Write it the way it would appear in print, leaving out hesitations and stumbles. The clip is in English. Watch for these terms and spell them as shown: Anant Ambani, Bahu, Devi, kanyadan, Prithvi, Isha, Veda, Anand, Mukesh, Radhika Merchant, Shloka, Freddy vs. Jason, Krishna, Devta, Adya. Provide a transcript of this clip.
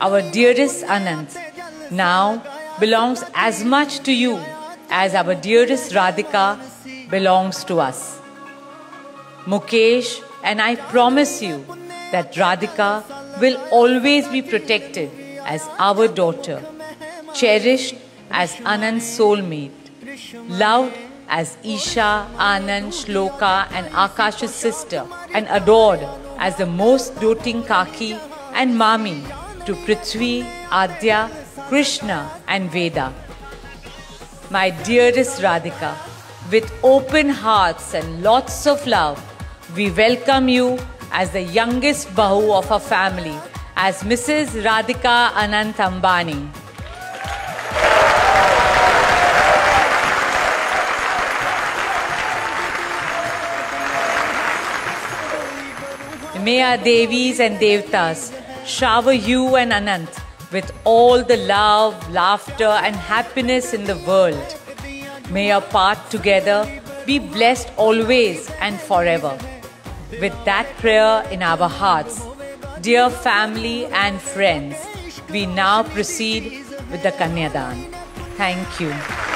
Our dearest Anand now belongs as much to you as our dearest Radhika belongs to us. Mukesh and I promise you that Radhika will always be protected as our daughter, cherished as Anand's soulmate, loved as Isha, Anand, Shloka and Akash's sister, and adored as the most doting Kaki and Mami to Prithvi, Adya, Krishna and Veda. My dearest Radhika, with open hearts and lots of love, we welcome you as the youngest Bahu of our family, as Mrs. Radhika Anant Ambani. May our Devis and Devtas shower you and Anant with all the love, laughter and happiness in the world. May our path together be blessed always and forever. With that prayer in our hearts, dear family and friends, we now proceed with the kanyadan. Thank you.